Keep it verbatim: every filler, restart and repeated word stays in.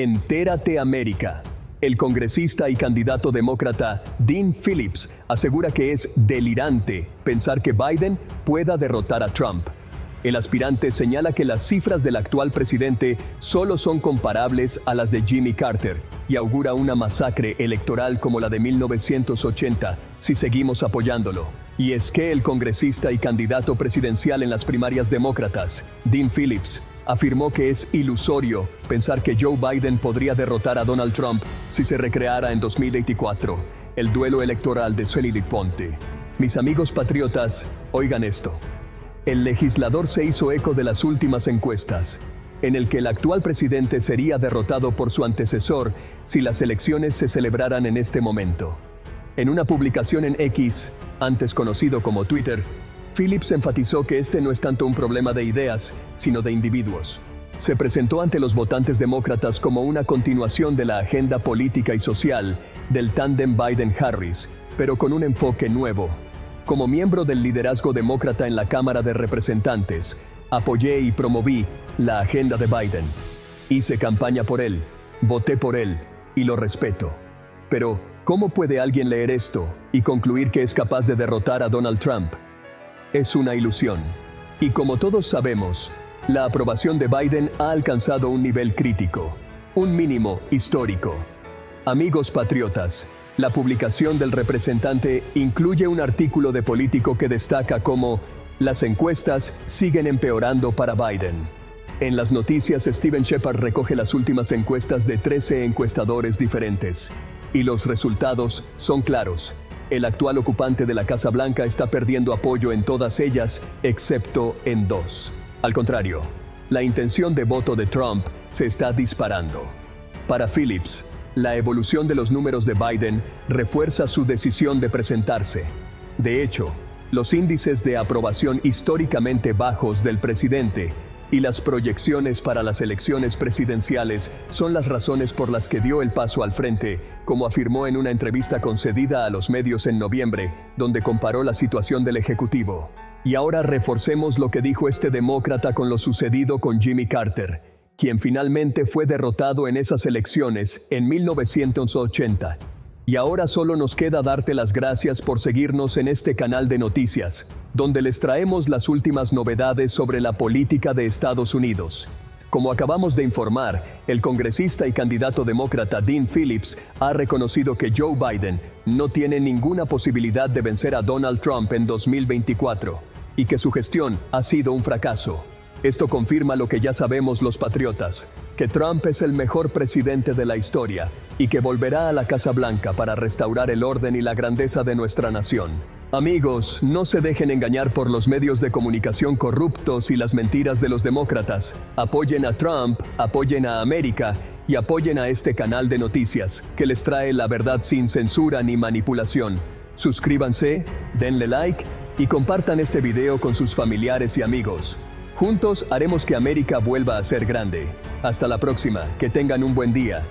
Entérate América. El congresista y candidato demócrata Dean Phillips asegura que es delirante pensar que Biden pueda derrotar a Trump. El aspirante señala que las cifras del actual presidente solo son comparables a las de Jimmy Carter y augura una masacre electoral como la de mil novecientos ochenta si seguimos apoyándolo. Y es que el congresista y candidato presidencial en las primarias demócratas, Dean Phillips, afirmó que es ilusorio pensar que Joe Biden podría derrotar a Donald Trump si se recreara en dos mil veinticuatro, el duelo electoral de Celili Ponte. Mis amigos patriotas, oigan esto. El legislador se hizo eco de las últimas encuestas, en el que el actual presidente sería derrotado por su antecesor si las elecciones se celebraran en este momento. En una publicación en X, antes conocido como Twitter, Phillips enfatizó que este no es tanto un problema de ideas, sino de individuos. Se presentó ante los votantes demócratas como una continuación de la agenda política y social del tándem Biden-Harris, pero con un enfoque nuevo. Como miembro del liderazgo demócrata en la Cámara de Representantes, apoyé y promoví la agenda de Biden. Hice campaña por él, voté por él y lo respeto. Pero, ¿cómo puede alguien leer esto y concluir que es capaz de derrotar a Donald Trump? Es una ilusión. Y como todos sabemos, la aprobación de Biden ha alcanzado un nivel crítico, un mínimo histórico. Amigos patriotas, la publicación del representante incluye un artículo de Político que destaca cómo las encuestas siguen empeorando para Biden. En las noticias, Steven Shepard recoge las últimas encuestas de trece encuestadores diferentes, y los resultados son claros. El actual ocupante de la Casa Blanca está perdiendo apoyo en todas ellas, excepto en dos. Al contrario, la intención de voto de Trump se está disparando. Para Phillips, la evolución de los números de Biden refuerza su decisión de presentarse. De hecho, los índices de aprobación históricamente bajos del presidente y las proyecciones para las elecciones presidenciales son las razones por las que dio el paso al frente, como afirmó en una entrevista concedida a los medios en noviembre, donde comparó la situación del Ejecutivo. Y ahora reforcemos lo que dijo este demócrata con lo sucedido con Jimmy Carter, quien finalmente fue derrotado en esas elecciones en mil novecientos ochenta. Y ahora solo nos queda darte las gracias por seguirnos en este canal de noticias, donde les traemos las últimas novedades sobre la política de Estados Unidos. Como acabamos de informar, el congresista y candidato demócrata Dean Phillips ha reconocido que Joe Biden no tiene ninguna posibilidad de vencer a Donald Trump en dos mil veinticuatro y que su gestión ha sido un fracaso. Esto confirma lo que ya sabemos los patriotas, que Trump es el mejor presidente de la historia y que volverá a la Casa Blanca para restaurar el orden y la grandeza de nuestra nación. Amigos, no se dejen engañar por los medios de comunicación corruptos y las mentiras de los demócratas. Apoyen a Trump, apoyen a América y apoyen a este canal de noticias que les trae la verdad sin censura ni manipulación. Suscríbanse, denle like y compartan este video con sus familiares y amigos. Juntos haremos que América vuelva a ser grande. Hasta la próxima, que tengan un buen día.